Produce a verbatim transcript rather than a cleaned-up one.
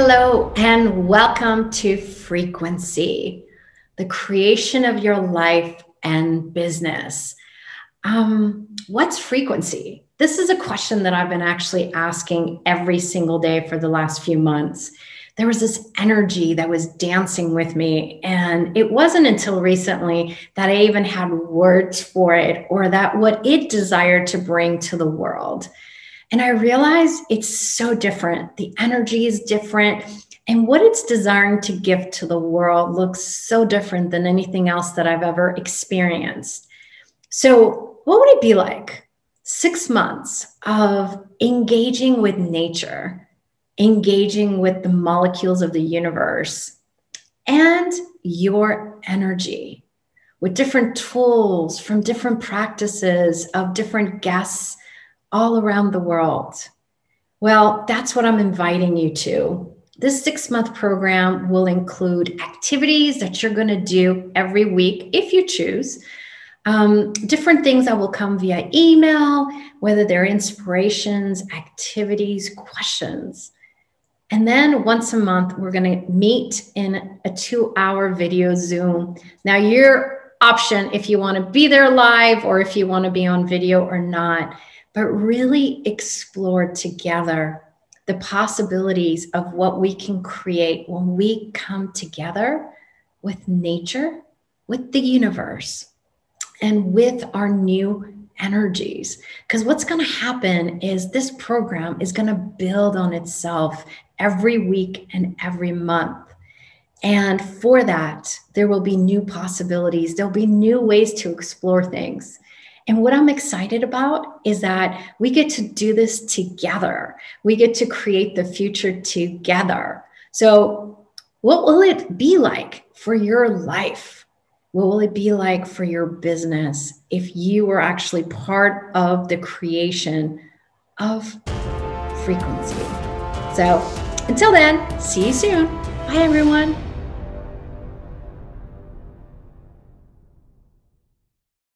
Hello and welcome to Frequency, the creation of your life and business. Um, what's frequency? This is a question that I've been actually asking every single day for the last few months. There was this energy that was dancing with me, and it wasn't until recently that I even had words for it or that what it desired to bring to the world. And I realized it's so different. The energy is different. And what it's desiring to give to the world looks so different than anything else that I've ever experienced. So what would it be like? Six months of engaging with nature, engaging with the molecules of the universe and your energy with different tools from different practices of different guests all around the world. Well, that's what I'm inviting you to. This six-month program will include activities that you're going to do every week, if you choose. Um, different things that will come via email, whether they're inspirations, activities, questions. And then once a month, we're going to meet in a two-hour video Zoom. Now, your option, if you want to be there live or if you want to be on video or not, but really explore together the possibilities of what we can create when we come together with nature, with the universe, and with our new energies. Because what's going to happen is this program is going to build on itself every week and every month. And for that, there will be new possibilities. There'll be new ways to explore things. And what I'm excited about is that we get to do this together. We get to create the future together. So what will it be like for your life? What will it be like for your business if you were actually part of the creation of frequency? So until then, see you soon. Bye, everyone.